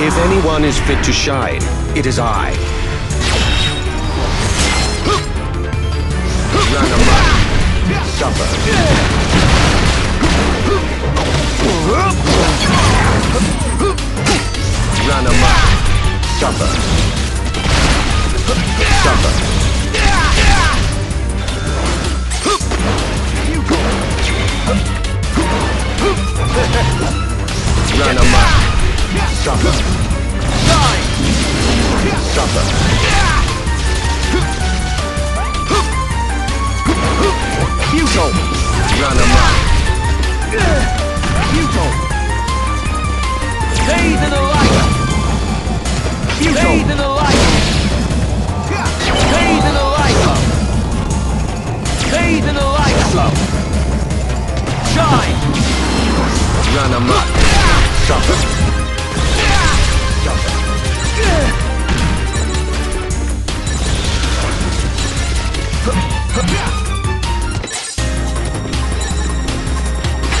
If anyone is fit to shine, it is I. Run amok. Suffer. Run amok. Suffer. Suffer. Run amok. Suffer. Suffer. You go! Run amok! You go! Bathe in the light! You go! Bathe in the light! Bathe in the light! Bathe in the light! Shine! Run amok! Suffer! Suffer!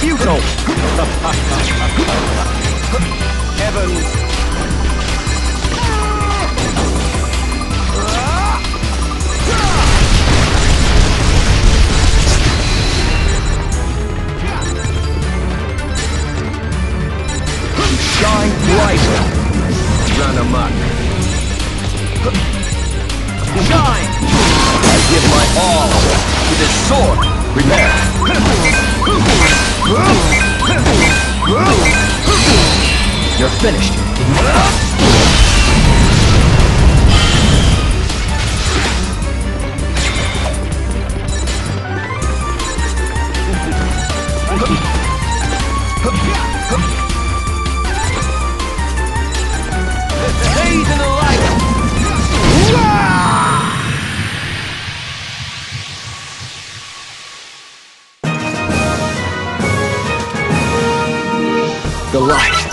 You go! Heaven! Shine brighter! Run amok! Shine! I give my all to this sword! Prepare! You're finished. Bathe in the light. The light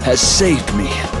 has saved me.